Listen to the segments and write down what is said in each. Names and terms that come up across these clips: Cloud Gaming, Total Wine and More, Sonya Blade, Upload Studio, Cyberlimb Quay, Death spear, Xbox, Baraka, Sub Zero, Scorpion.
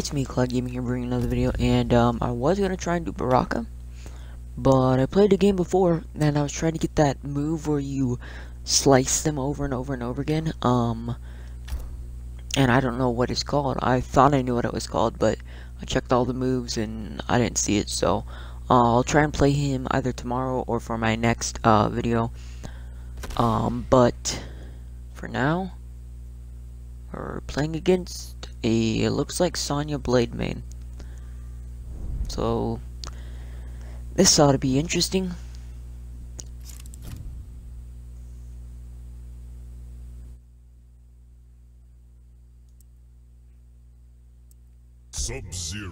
It's me, Cloud Gaming, here bringing another video, and I was gonna try and do Baraka, but I played the game before and I was trying to get that move where you slice them over and over and over again, and I don't know what it's called. I thought I knew what it was called, but I checked all the moves and I didn't see it, so I'll try and play him either tomorrow or for my next video, but for now we're playing against a, it looks like Sonya Blade main. So this ought to be interesting. Sub Zero.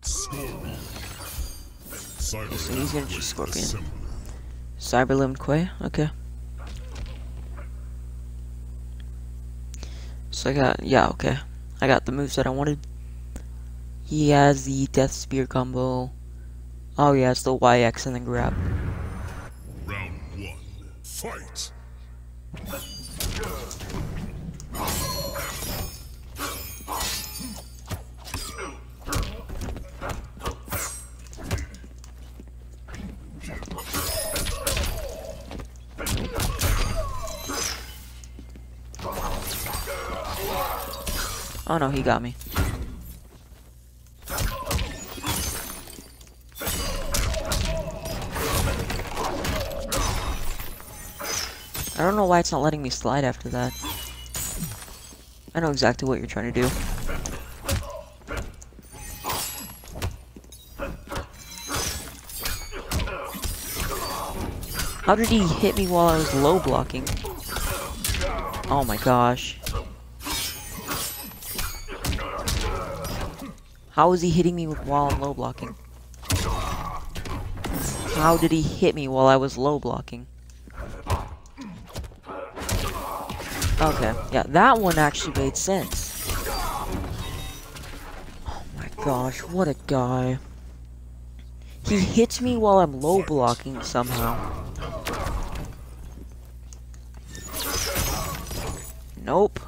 Scorpion. He's gonna choose Scorpion. Cyberlimb Quay? Okay. So I got, yeah, okay. I got the moves that I wanted. He has the Death spear combo. Oh yeah, it's the YX and then grab. Round one, fight. Oh no, he got me. I don't know why it's not letting me slide after that. I know exactly what you're trying to do. How did he hit me while I was low blocking? Oh my gosh. How is he hitting me while I'm low blocking? How did he hit me while I was low blocking? Okay, yeah, that one actually made sense. Oh my gosh, what a guy. He hits me while I'm low blocking somehow. Nope.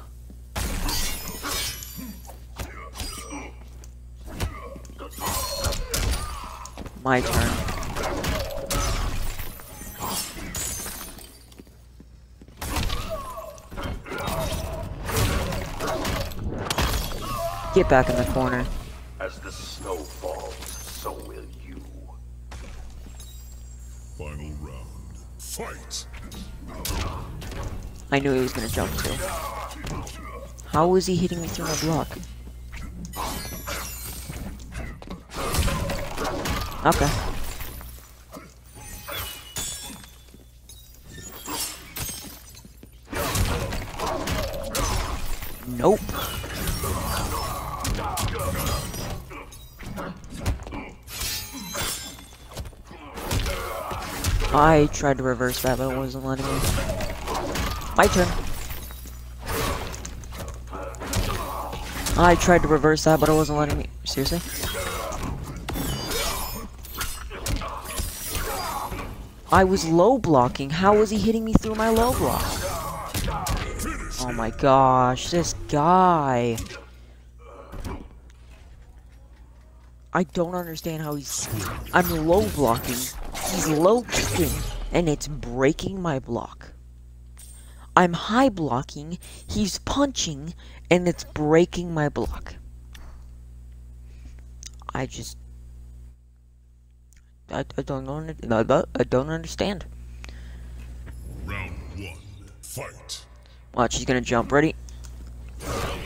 My turn. Get back in the corner. As the snow falls, so will you. Final round. Fight. I knew he was gonna jump too. How was he hitting me through my block? Okay. Nope. I tried to reverse that, but it wasn't letting me. My turn. I tried to reverse that, but it wasn't letting me. Seriously? I was low blocking. How was he hitting me through my low block? Oh my gosh, this guy. I don't understand how he's... I'm low blocking. He's low kicking, and it's breaking my block. I'm high blocking. He's punching, and it's breaking my block. I just... I don't understand. Round one, fight. Watch, he's gonna jump. Ready?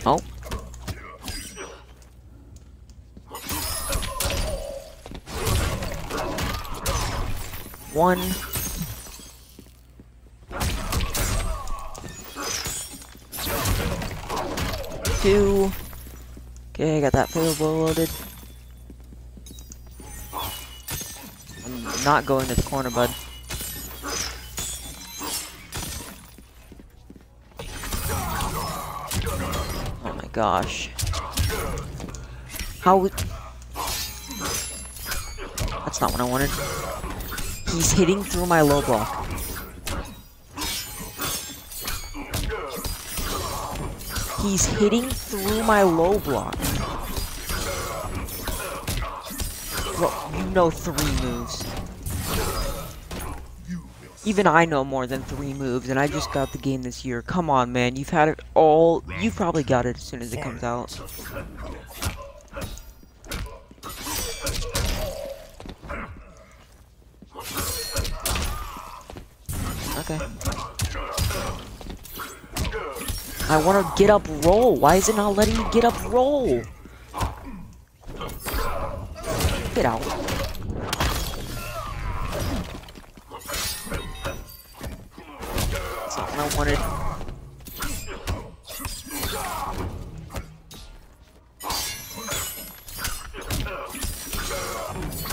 Oh. One. Two. Okay, I got that fail blow loaded. Not going to the corner, bud. Oh my gosh. How would... That's not what I wanted. He's hitting through my low block. he's hitting through my low block. Well, you know 3 moves. Even I know more than 3 moves, and I just got the game this year. Come on, man. You've had it all. You probably got it as soon as it comes out. Okay. I want to get up roll. Why is it not letting me get up roll? Get out.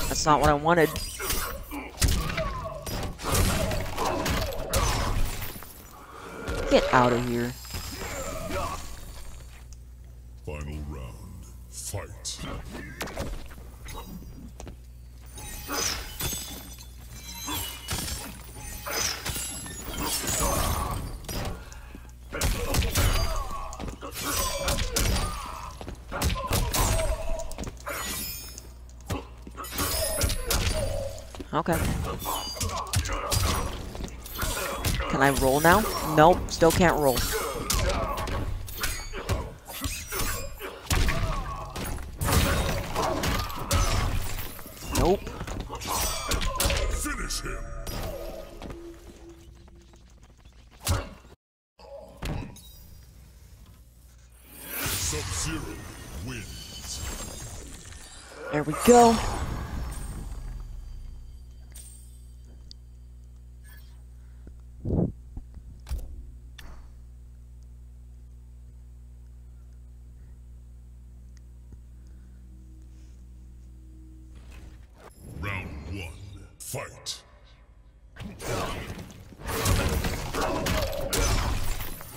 That's not what I wanted. That's not what I wanted. Get out of here. Final round. Fight. Okay. Can I roll now? Nope, still can't roll. Nope. Finish him. Sub-Zero wins. There we go.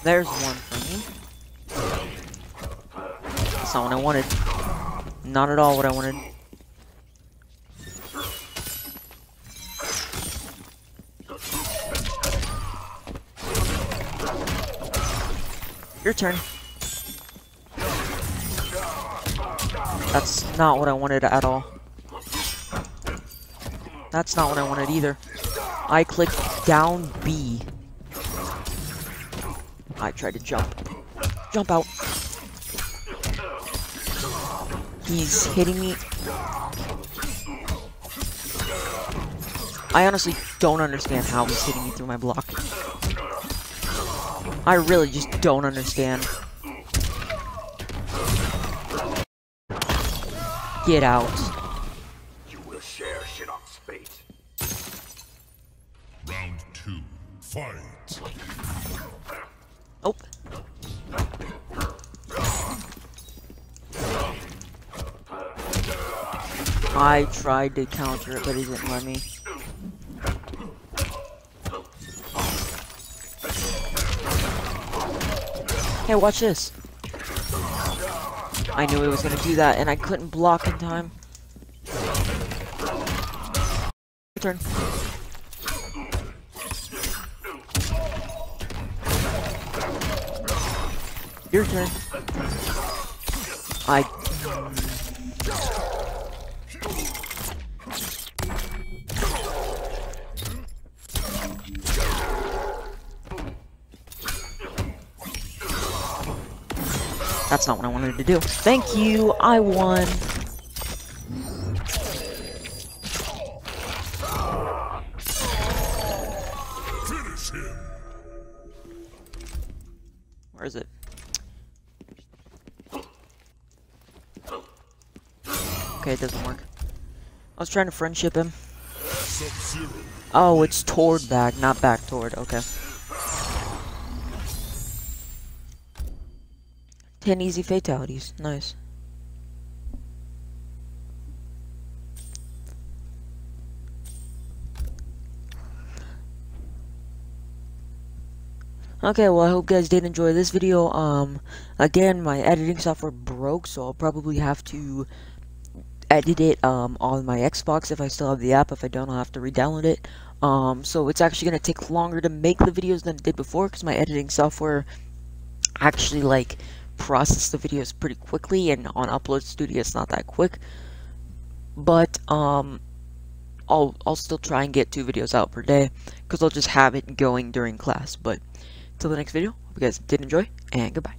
There's one for me. That's not what I wanted. Not at all what I wanted. Your turn. That's not what I wanted at all. That's not what I wanted either. I clicked down B. I tried to jump out. He's hitting me. I honestly don't understand how he's hitting me through my block. I really just don't understand. Get out. I tried to counter it, but it didn't let me. Hey, watch this. I knew it was gonna do that, and I couldn't block in time. Your turn. Your turn. That's not what I wanted to do. Thank you, I won. Finish him. Where is it? Okay, it doesn't work. I was trying to friendship him. Oh, it's toward back, not back toward. Okay. 10 easy fatalities. Nice. Okay, well I hope you guys did enjoy this video. Again, my editing software broke, so I'll probably have to edit it on my Xbox if I still have the app. If I don't, I'll have to re-download it. So it's actually going to take longer to make the videos than it did before because my editing software actually like process the videos pretty quickly, and on Upload Studio it's not that quick, but I'll still try and get 2 videos out per day, because I'll just have it going during class. But till the next video, hope you guys did enjoy, and goodbye.